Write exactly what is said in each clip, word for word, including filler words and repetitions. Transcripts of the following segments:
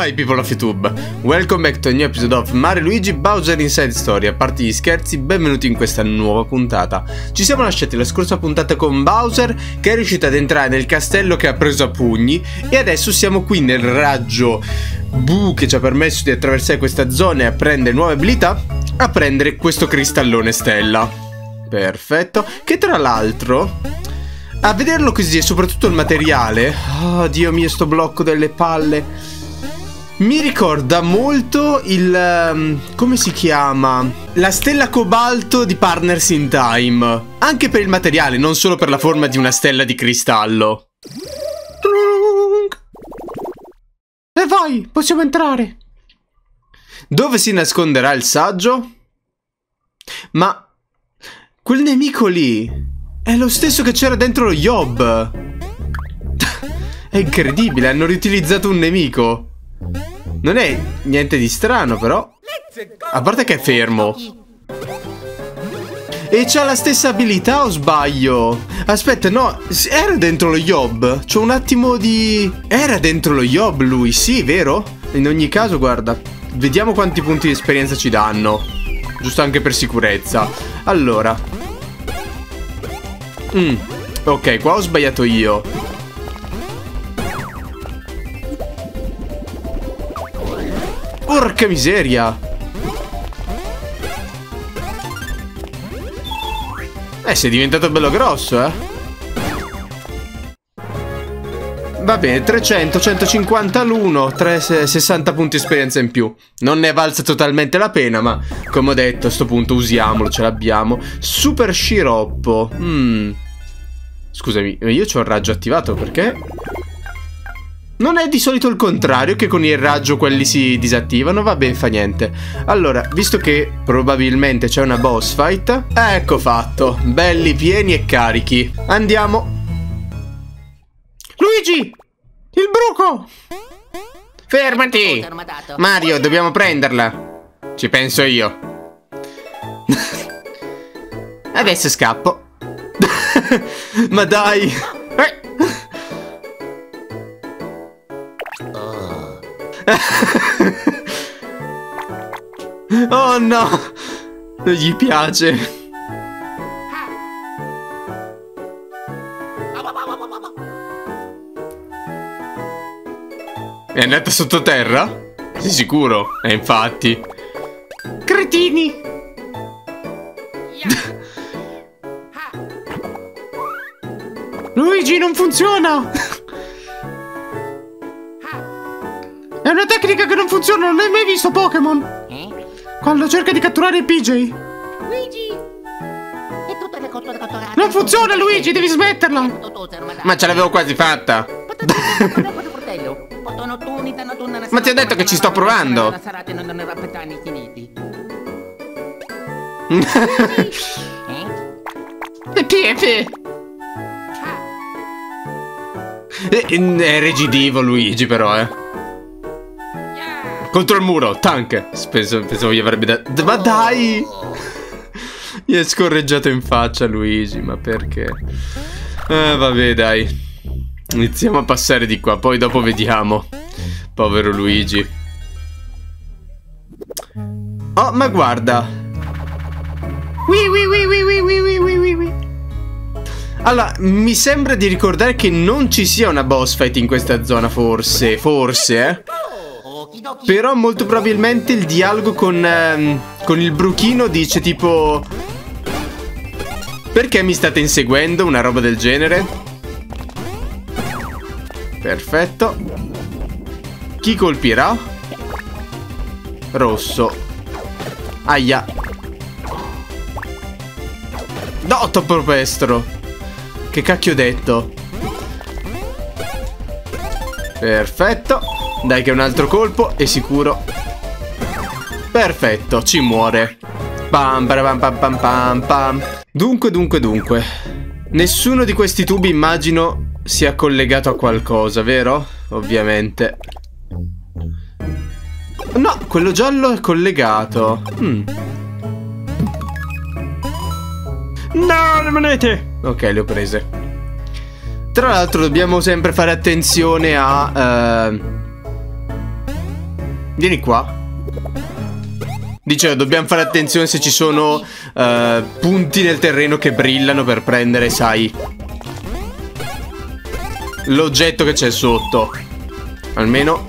Hi people of YouTube, welcome back to a new episode of Mario Luigi Bowser Inside Story. A parte gli scherzi, benvenuti in questa nuova puntata. Ci siamo lasciati la scorsa puntata con Bowser, che è riuscito ad entrare nel castello che ha preso a pugni, e adesso siamo qui nel raggio blu che ci ha permesso di attraversare questa zona e a prendere nuove abilità, a prendere questo cristallone stella. Perfetto, che tra l'altro... a vederlo così e soprattutto il materiale, oh dio mio, sto blocco delle palle, mi ricorda molto il... Um, come si chiama? La stella cobalto di Partners in Time. Anche per il materiale, non solo per la forma di una stella di cristallo. E vai, possiamo entrare. Dove si nasconderà il saggio? Ma... quel nemico lì... è lo stesso che c'era dentro lo Yob. È incredibile, hanno riutilizzato un nemico. Non è niente di strano però. A parte che è fermo. E c'ha la stessa abilità o sbaglio? Aspetta, no, era dentro lo Yob. C'ho un attimo di... era dentro lo Yob lui, sì, vero? In ogni caso, guarda, vediamo quanti punti di esperienza ci danno. Giusto anche per sicurezza. Allora... Mm, ok, qua ho sbagliato io. Porca miseria. Eh, sei diventato bello grosso, eh. Va bene, trecento, centocinquanta all'uno, trecentosessanta punti esperienza in più. Non ne è valsa totalmente la pena, ma come ho detto, a sto punto usiamolo, ce l'abbiamo. Super sciroppo. Mm. Scusami, io c'ho il raggio attivato, perché? Non è di solito il contrario, che con il raggio quelli si disattivano? Vabbè, fa niente. Allora, visto che probabilmente c'è una boss fight, ecco fatto, belli pieni e carichi. Andiamo. Luigi! Il bruco! Fermati! Mario, dobbiamo prenderla. Ci penso io. Adesso scappo. Ma dai! Oh no! Non gli piace. È andata sottoterra? Sei sicuro? Eh, infatti. Cretini! Luigi, non funziona! È una tecnica che non funziona, non l'hai mai visto Pokémon? Eh? Quando cerca di catturare il P J. Luigi! È tutto le catturate. Non funziona Luigi, devi smetterla! Ma ce l'avevo quasi fatta! Ma ti ho detto che ci sto provando. È rigidivo Luigi però, eh. Contro il muro, tank. Pensavo gli avrebbe dato. Ma dai. Gli è scorreggiato in faccia Luigi. Ma perché? Eh, vabbè dai. Iniziamo a passare di qua, poi dopo vediamo. Povero Luigi. Oh, ma guarda. Allora, mi sembra di ricordare che non ci sia una boss fight in questa zona, forse. Forse, eh. Però molto probabilmente il dialogo con, ehm, con il bruchino dice tipo... perché mi state inseguendo? Una roba del genere. Perfetto. Chi colpirà? Rosso. Aia. No, troppo pestro. Che cacchio ho detto? Perfetto. Dai che un altro colpo è sicuro. Perfetto, ci muore. Pam pam pam pam pam pam. Dunque, dunque, dunque. Nessuno di questi tubi immagino sia collegato a qualcosa, vero? Ovviamente. No, quello giallo è collegato. Mm. No, le monete! Ok, le ho prese. Tra l'altro dobbiamo sempre fare attenzione a... Eh, Vieni qua. Dice, dobbiamo fare attenzione se ci sono uh, punti nel terreno che brillano per prendere, sai, l'oggetto che c'è sotto. Almeno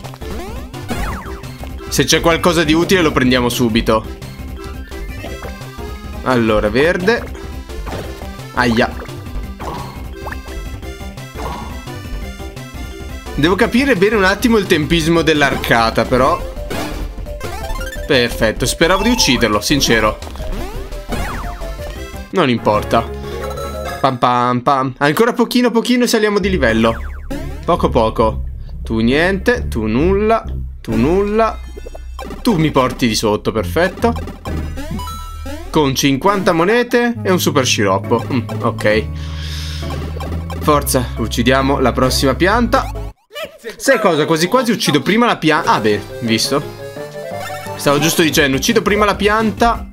se c'è qualcosa di utile lo prendiamo subito. Allora, verde. Aia. Devo capire bene un attimo il tempismo dell'arcata, però. Perfetto, speravo di ucciderlo, sincero. Non importa. Pam pam pam. Ancora pochino pochino e saliamo di livello. Poco poco. Tu niente, tu nulla, tu nulla. Tu mi porti di sotto, perfetto. Con cinquanta monete e un super sciroppo. mm, Ok. Forza, uccidiamo la prossima pianta. Sai cosa? Quasi quasi uccido prima la pianta. Ah beh, visto? Stavo giusto dicendo, uccido prima la pianta.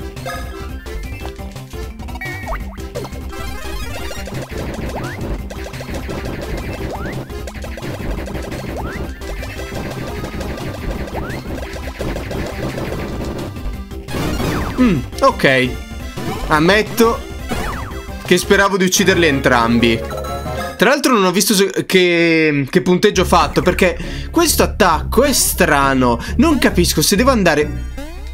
Mm, ok. Ammetto che speravo di ucciderli entrambi. Tra l'altro non ho visto che, che punteggio ho fatto, perché questo attacco è strano. Non capisco se devo andare...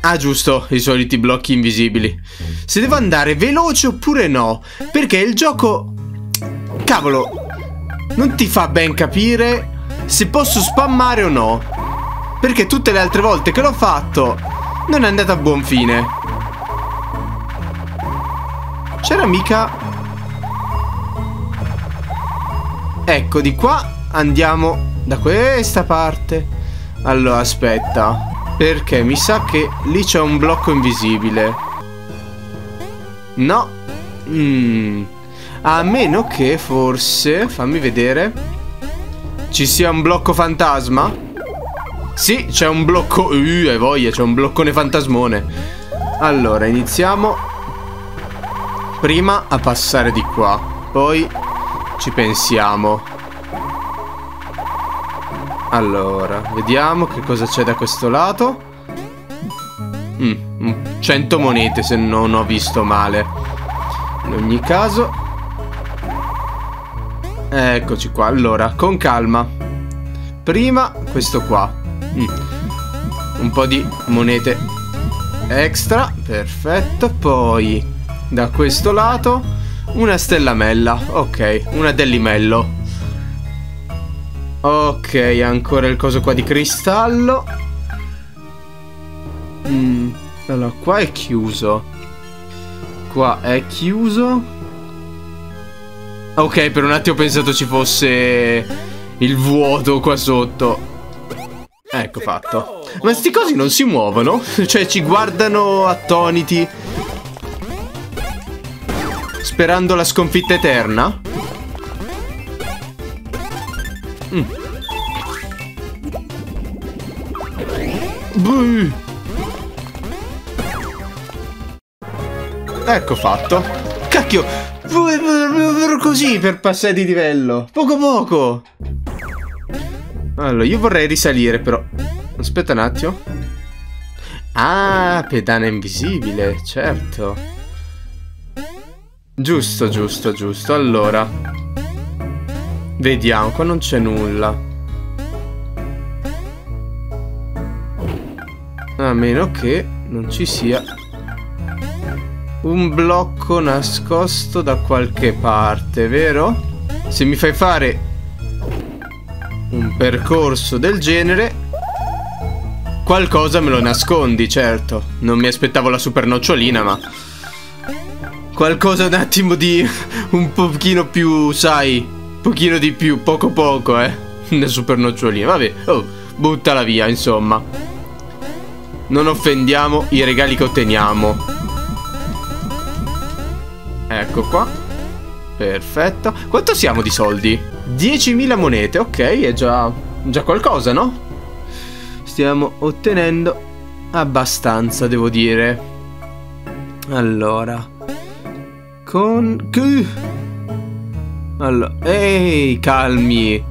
Ah giusto, i soliti blocchi invisibili. Se devo andare veloce oppure no, perché il gioco... Cavolo, non ti fa ben capire se posso spammare o no, perché tutte le altre volte che l'ho fatto non è andata a buon fine. C'era mica... Ecco, di qua andiamo da questa parte. Allora, aspetta, perché mi sa che lì c'è un blocco invisibile. No. mm. A meno che forse... Fammi vedere. Ci sia un blocco fantasma? Sì, c'è un blocco... Uh, hai voglia, c'è un bloccone fantasmone. Allora, iniziamo prima a passare di qua, poi... ci pensiamo. Allora, vediamo che cosa c'è da questo lato. mm, cento monete se non ho visto male. In ogni caso, eccoci qua. Allora, con calma. Prima questo qua. mm. Un po' di monete extra. Perfetto. Poi da questo lato una stellamella, ok, una dell'imello. Ok, ancora il coso qua di cristallo. mm, Allora, qua è chiuso. Qua è chiuso. Ok, per un attimo ho pensato ci fosse il vuoto qua sotto. Ecco, fatto. Ma sti cosi non si muovono? Cioè ci guardano attoniti, sperando la sconfitta eterna? Mm. Buh. Ecco fatto. Cacchio, così per passare di livello. Poco poco. Allora, io vorrei risalire però. Aspetta un attimo. Ah, pedana invisibile, certo. Giusto, giusto, giusto. Allora, vediamo, qua non c'è nulla. A meno che non ci sia un blocco nascosto da qualche parte, vero? Se mi fai fare un percorso del genere, qualcosa me lo nascondi, certo. Non mi aspettavo la super nocciolina, ma... qualcosa un attimo di... un pochino più, sai, pochino di più, poco poco, eh. Una super nocciolina, vabbè. Oh, buttala via, insomma. Non offendiamo i regali che otteniamo. Ecco qua. Perfetto. Quanto siamo di soldi? diecimila monete, ok, è già... già qualcosa, no? Stiamo ottenendo abbastanza, devo dire. Allora... con... allora, ehi, calmi.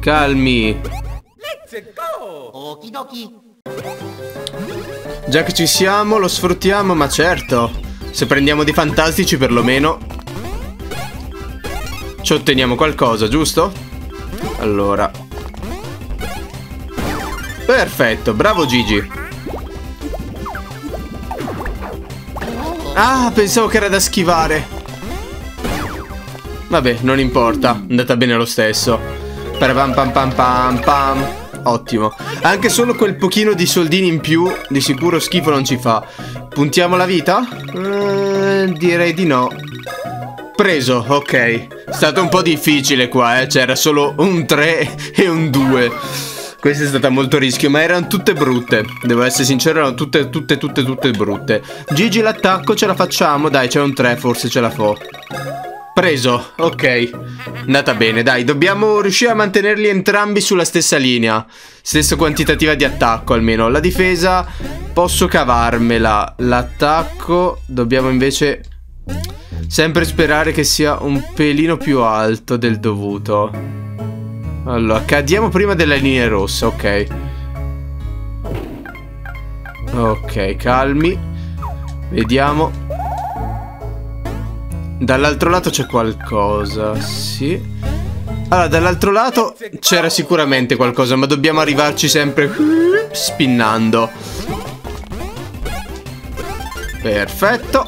Calmi. Let's go. Okidoki. Già che ci siamo, lo sfruttiamo, ma certo. Se prendiamo dei fantastici, perlomeno ci otteniamo qualcosa, giusto? Allora. Perfetto, bravo Gigi. Ah, pensavo che era da schivare. Vabbè, non importa, è andata bene lo stesso. Pam pam pam pam pam. Ottimo. Anche solo quel pochino di soldini in più di sicuro schifo non ci fa. Puntiamo la vita? Eh, direi di no. Preso, ok. È stato un po' difficile qua, eh. C'era solo un tre e un due. Questa è stata molto rischio, ma erano tutte brutte. Devo essere sincero, erano tutte, tutte, tutte, tutte brutte. Gigi, l'attacco ce la facciamo. Dai, c'è un tre, forse ce la fo. Preso, ok. Andata bene, dai, dobbiamo riuscire a mantenerli entrambi sulla stessa linea. Stessa quantitativa di attacco almeno. La difesa posso cavarmela. L'attacco dobbiamo invece sempre sperare che sia un pelino più alto del dovuto. Allora, cadiamo prima della linea rossa, ok. Ok, calmi. Vediamo. Dall'altro lato c'è qualcosa, sì. Allora, dall'altro lato c'era sicuramente qualcosa, ma dobbiamo arrivarci sempre spinnando. Perfetto.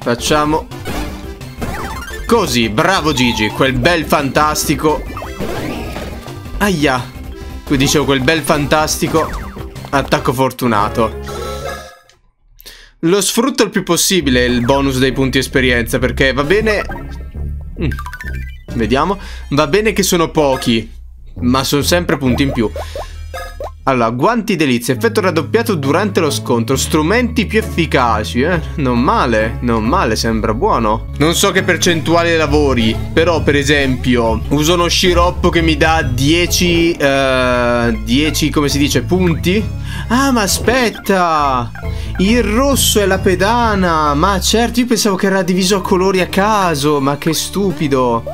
Facciamo così, bravo Gigi, quel bel fantastico. Aia. Qui dicevo quel bel fantastico attacco fortunato. Lo sfrutto il più possibile il bonus dei punti esperienza, perché va bene. Mm. Vediamo. Va bene che sono pochi, ma sono sempre punti in più. Allora, guanti delizie, effetto raddoppiato durante lo scontro, strumenti più efficaci, eh? Non male, non male, sembra buono. Non so che percentuale lavori, però per esempio uso uno sciroppo che mi dà dieci, eh, dieci, come si dice, punti. Ah, ma aspetta, il rosso è la pedana, ma certo, io pensavo che era diviso a colori a caso, ma che stupido.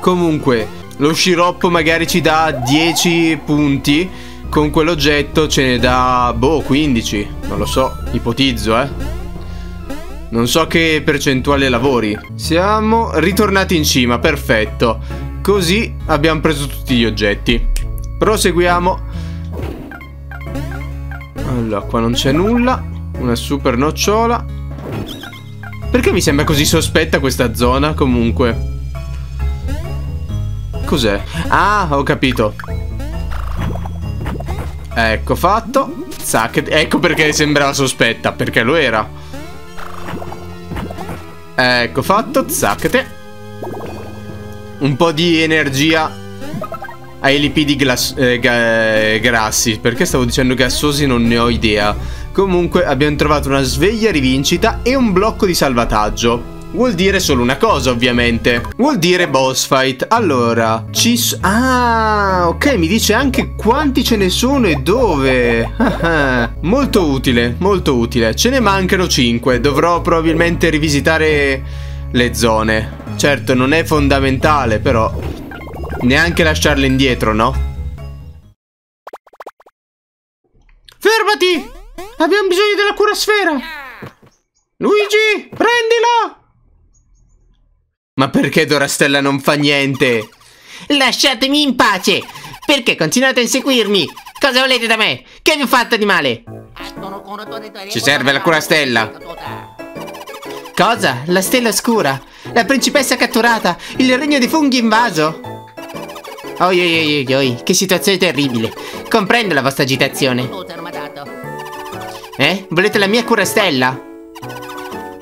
Comunque, lo sciroppo magari ci dà dieci punti. Con quell'oggetto ce ne dà, boh, quindici. Non lo so, ipotizzo, eh. Non so che percentuale lavori. Siamo ritornati in cima, perfetto. Così abbiamo preso tutti gli oggetti. Proseguiamo. Allora, qua non c'è nulla. Una super nocciola. Perché mi sembra così sospetta questa zona, comunque? Cos'è? Ah, ho capito. Ecco fatto. Zac. Ecco perché sembrava sospetta, perché lo era. Ecco fatto. Zac. Un po' di energia ai lipidi glas eh, ga grassi. Perché stavo dicendo gassosi non ne ho idea. Comunque abbiamo trovato una sveglia rivincita e un blocco di salvataggio. Vuol dire solo una cosa, ovviamente. Vuol dire boss fight. Allora, ci so... Ah, ok, mi dice anche quanti ce ne sono e dove. Molto utile, molto utile. Ce ne mancano cinque. Dovrò probabilmente rivisitare le zone. Certo, non è fondamentale, però neanche lasciarle indietro, no? Fermati! Abbiamo bisogno della curasfera. Luigi, prendila! Ma perché Dorastella non fa niente? Lasciatemi in pace! Perché continuate a inseguirmi? Cosa volete da me? Che vi ho fatto di male? Ci serve la curastella. Cosa? La stella oscura? La principessa catturata? Il regno dei funghi invaso? Oi oi oi oi oi, che situazione terribile. Comprendo la vostra agitazione. Eh? Volete la mia curastella?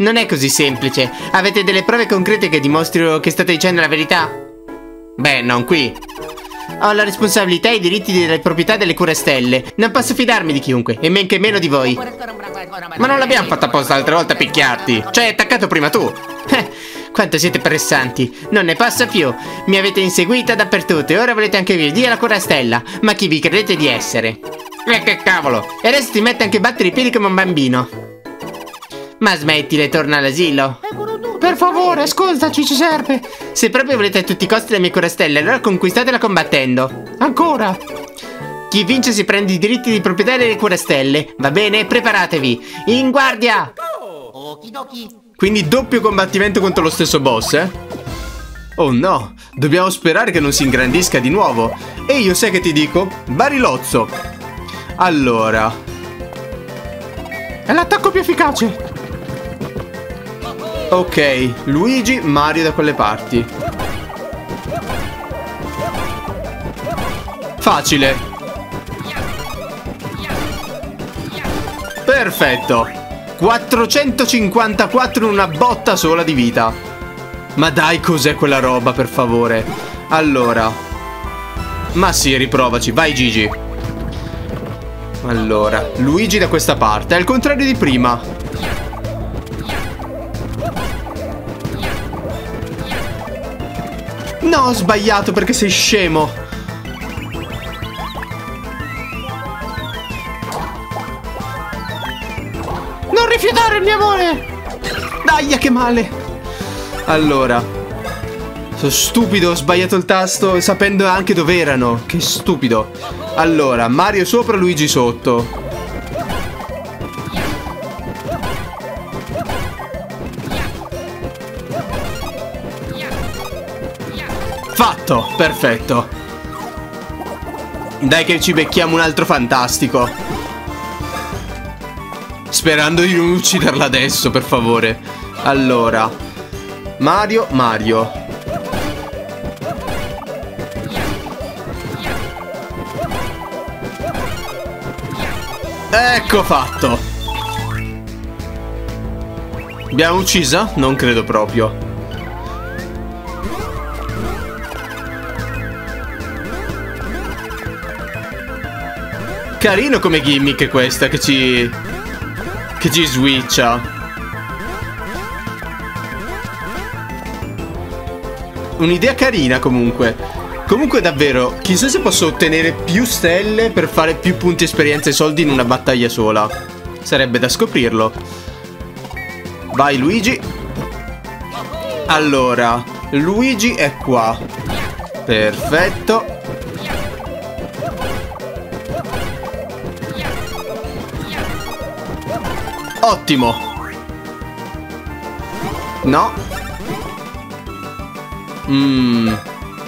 Non è così semplice. Avete delle prove concrete che dimostrino che state dicendo la verità? Beh, non qui. Ho la responsabilità e i diritti della proprietà delle curastelle. Non posso fidarmi di chiunque, e men che meno di voi. Ma non l'abbiamo fatta apposta l'altra volta a picchiarti. Ci hai attaccato prima tu. Eh, quanto siete pressanti. Non ne posso più. Mi avete inseguita dappertutto e ora volete anche via via la curastella. Ma chi vi credete di essere? E che cavolo. E adesso ti mette anche a battere i piedi come un bambino. Ma smettila e torna all'asilo. Per favore, ascoltaci, ci serve. Se proprio volete a tutti i costi la mia curastella, allora conquistatela combattendo. Ancora. Chi vince si prende i diritti di proprietà delle Cuore Stelle. Va bene? Preparatevi. In guardia! Quindi doppio combattimento contro lo stesso boss, eh? Oh no, dobbiamo sperare che non si ingrandisca di nuovo. E io sai che ti dico? Barilozzo. Allora, è l'attacco più efficace. Ok, Luigi, Mario da quelle parti. Facile. Perfetto. Quattrocentocinquantaquattro in una botta sola di vita. Ma dai, cos'è quella roba, per favore? Allora, ma sì, riprovaci, vai Gigi. Allora, Luigi da questa parte, è il contrario di prima. No, ho sbagliato perché sei scemo. Non rifiutare il mio amore. Dai, che male. Allora, sono stupido, ho sbagliato il tasto sapendo anche dove erano. Che stupido. Allora, Mario sopra, Luigi sotto. Fatto, perfetto. Dai che ci becchiamo un altro fantastico. Sperando di non ucciderla adesso, per favore. Allora, Mario, Mario. Ecco fatto. Abbiamo uccisa? Non credo proprio. Carino come gimmick questa che ci... che ci switcha. Un'idea carina comunque. Comunque davvero, chissà se posso ottenere più stelle per fare più punti esperienza e soldi in una battaglia sola. Sarebbe da scoprirlo. Vai Luigi. Allora, Luigi è qua. Perfetto. Ottimo. No. Mmm.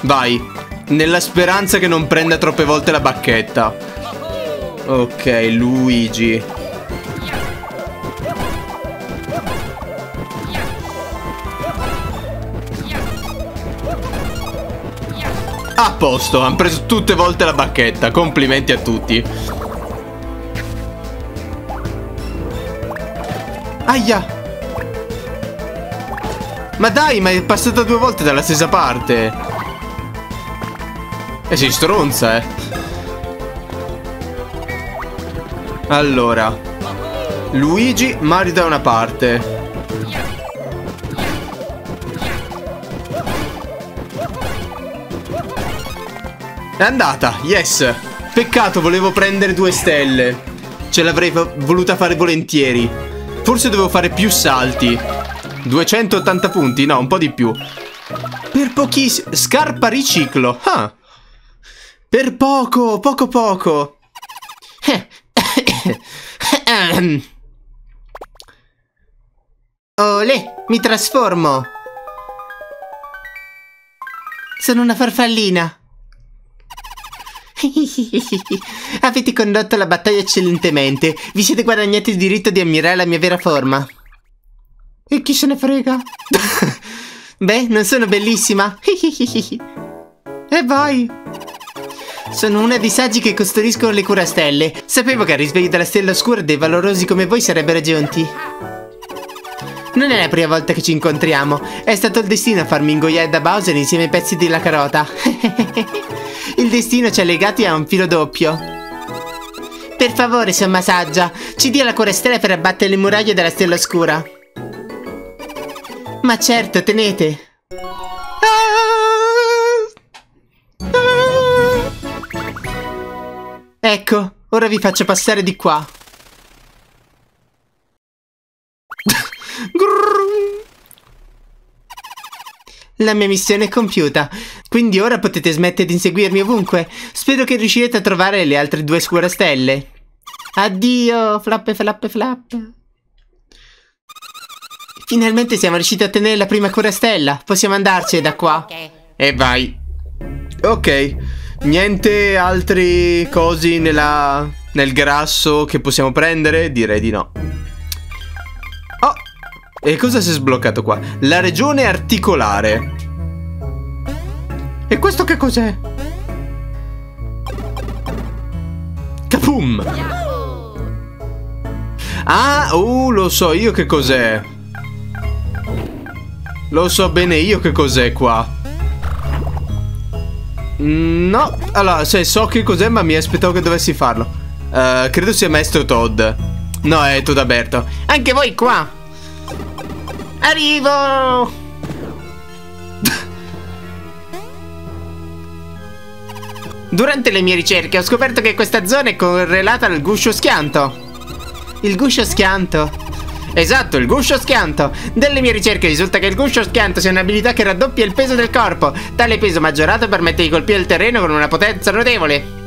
Vai. Nella speranza che non prenda troppe volte la bacchetta. Ok, Luigi. A posto, hanno preso tutte volte la bacchetta. Complimenti a tutti. Aia. Ma dai, ma è passata due volte dalla stessa parte. E si stronza, eh. Allora, Luigi, Mario da una parte. È andata, yes. Peccato, volevo prendere due stelle. Ce l'avrei voluta fare volentieri. Forse dovevo fare più salti. duecentottanta punti? No, un po' di più. Per pochissimo. Scarpa riciclo. Ah. Per poco, poco poco. Olè, mi trasformo. Sono una farfallina. Avete condotto la battaglia eccellentemente. Vi siete guadagnati il diritto di ammirare la mia vera forma. E chi se ne frega? Beh, non sono bellissima? E voi? Sono una di saggi che costruiscono le Cuore Stelle. Sapevo che al risveglio della stella oscura dei valorosi come voi sarebbero giunti. Non è la prima volta che ci incontriamo. È stato il destino a farmi ingoiare da Bowser insieme ai pezzi della carota. Il destino ci ha legati a un filo doppio. Per favore, somma saggia, ci dia la Cuore Stella per abbattere le muraglie della stella oscura. Ma certo, tenete. Ah! Ah! Ecco, ora vi faccio passare di qua. La mia missione è compiuta, quindi ora potete smettere di inseguirmi ovunque. Spero che riuscirete a trovare le altre due scuolastelle. Addio, flappe flappe flappe. Finalmente siamo riusciti a ottenere la prima corastella. Possiamo andarci da qua. E vai. Ok. Niente altri cosi nella... nel grasso che possiamo prendere? Direi di no. Oh. E cosa si è sbloccato qua? La regione articolare. E questo che cos'è? Capum. Ah, uh, lo so io che cos'è. Lo so bene io che cos'è qua. No. Allora, cioè, so che cos'è, ma mi aspettavo che dovessi farlo. uh, Credo sia Maestro Todd. No, è Toddaberto. Anche voi qua. Arrivo. Durante le mie ricerche ho scoperto che questa zona è correlata al guscio schianto. Il guscio schianto. Esatto, il guscio schianto. Dalle mie ricerche risulta che il guscio schianto sia un'abilità che raddoppia il peso del corpo. Tale peso maggiorato permette di colpire il terreno con una potenza notevole.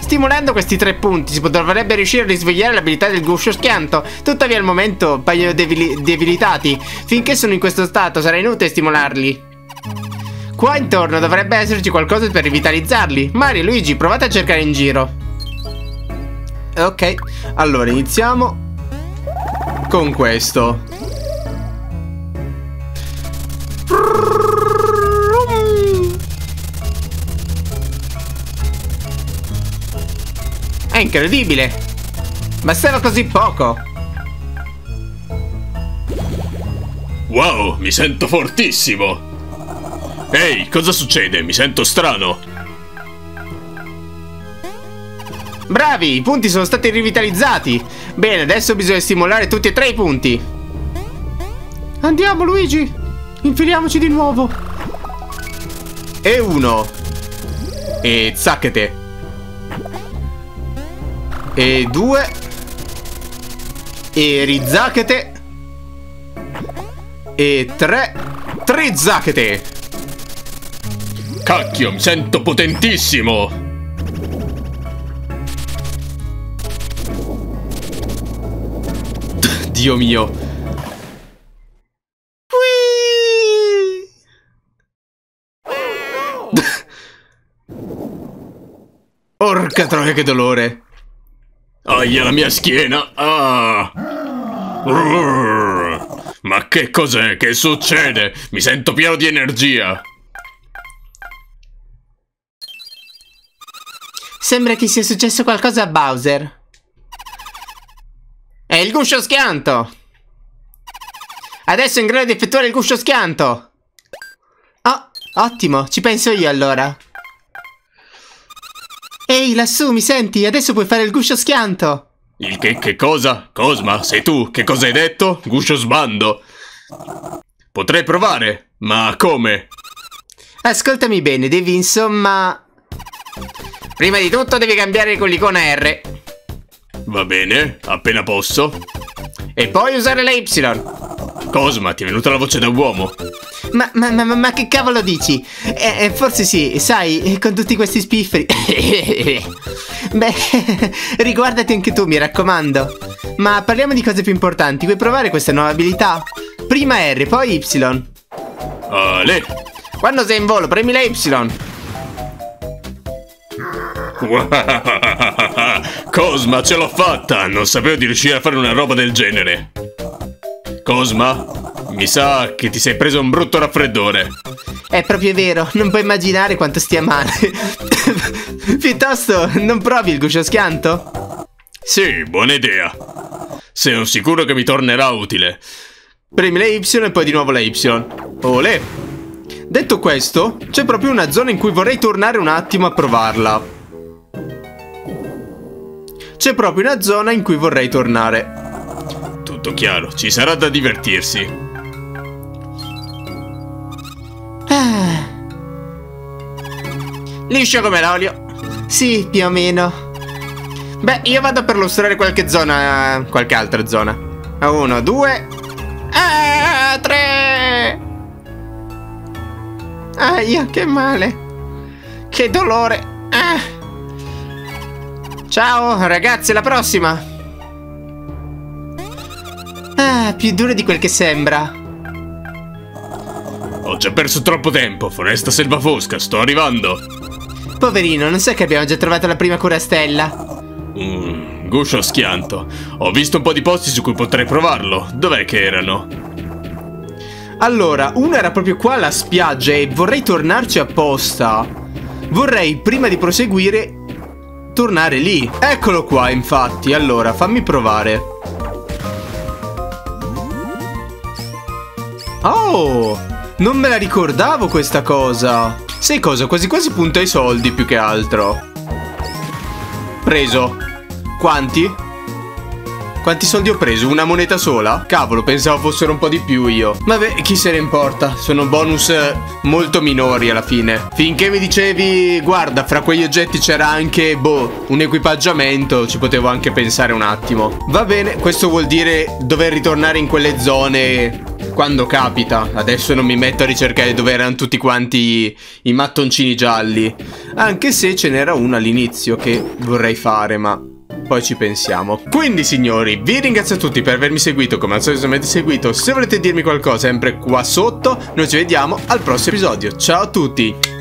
Stimolando questi tre punti si dovrebbe riuscire a risvegliare l'abilità del guscio schianto. Tuttavia al momento paiono devili debilitati. Finché sono in questo stato sarà inutile stimolarli. Qua intorno dovrebbe esserci qualcosa per rivitalizzarli. Mario e Luigi, provate a cercare in giro. Ok, allora iniziamo con questo. È incredibile. Bastava così poco. Wow, mi sento fortissimo. Ehi, cosa succede? Mi sento strano. Bravi, i punti sono stati rivitalizzati. Bene, adesso bisogna stimolare tutti e tre i punti. Andiamo Luigi, infiliamoci di nuovo. E uno. E zacchete. E due. E rizacchete. E tre. Tre zacchete. Cacchio, mi sento potentissimo. Dio mio. Porca troia, che dolore. Aia, la mia schiena. Ah. Ma che cos'è? Che succede? Mi sento pieno di energia. Sembra che sia successo qualcosa a Bowser. È il guscio schianto. Adesso è in grado di effettuare il guscio schianto. Oh, ottimo, ci penso io allora. Ehi, lassù, mi senti? Adesso puoi fare il guscio schianto. Il che, che cosa? Cosma, sei tu? Che cosa hai detto? Guscio sbando. Potrei provare, ma come? Ascoltami bene, devi insomma... Prima di tutto devi cambiare con l'icona R. Va bene, appena posso. E poi usare la Y. Cosma, ti è venuta la voce da uomo. Ma, ma, ma, ma che cavolo dici? Eh, forse sì, sai, con tutti questi spifferi. Beh, riguardati anche tu, mi raccomando. Ma parliamo di cose più importanti. Vuoi provare questa nuova abilità? Prima R, poi Y. Ale. Quando sei in volo, premi la Y. Cosma, ce l'ho fatta! Non sapevo di riuscire a fare una roba del genere. Cosma, mi sa che ti sei preso un brutto raffreddore. È proprio vero, non puoi immaginare quanto stia male. Piuttosto, non provi il guscio schianto? Sì, buona idea. Sono sicuro che mi tornerà utile. Premi la Y e poi di nuovo la Y. Olè! Detto questo, c'è proprio una zona in cui vorrei tornare un attimo a provarla. C'è proprio una zona in cui vorrei tornare. Tutto chiaro, ci sarà da divertirsi. Ah. Liscio come l'olio. Sì, più o meno. Beh, io vado a perlustrare qualche zona. Qualche altra zona. Uno, due, ah, tre. Aia, che male! Che dolore! Ah. Ciao, ragazzi, alla prossima! Ah, più dura di quel che sembra. Ho già perso troppo tempo, foresta selva fosca, sto arrivando! Poverino, non sai che abbiamo già trovato la prima curastella? Mmm, guscio a schianto. Ho visto un po' di posti su cui potrei provarlo. Dov'è che erano? Allora, una era proprio qua alla spiaggia e vorrei tornarci apposta. Vorrei, prima di proseguire, tornare lì. Eccolo qua, infatti. Allora, fammi provare. Oh, non me la ricordavo questa cosa. Sai cosa? Quasi quasi punta ai soldi più che altro. Preso. Quanti? Quanti soldi ho preso? Una moneta sola? Cavolo, pensavo fossero un po' di più io. Vabbè, chi se ne importa? Sono bonus molto minori alla fine. Finché mi dicevi, guarda, fra quegli oggetti c'era anche, boh, un equipaggiamento, ci potevo anche pensare un attimo. Va bene, questo vuol dire dover ritornare in quelle zone quando capita. Adesso non mi metto a ricercare dove erano tutti quanti i mattoncini gialli. Anche se ce n'era uno all'inizio che vorrei fare, ma... poi ci pensiamo. Quindi signori, vi ringrazio a tutti per avermi seguito. Come al solito se mi avete seguito, se volete dirmi qualcosa, sempre qua sotto. Noi ci vediamo al prossimo episodio. Ciao a tutti.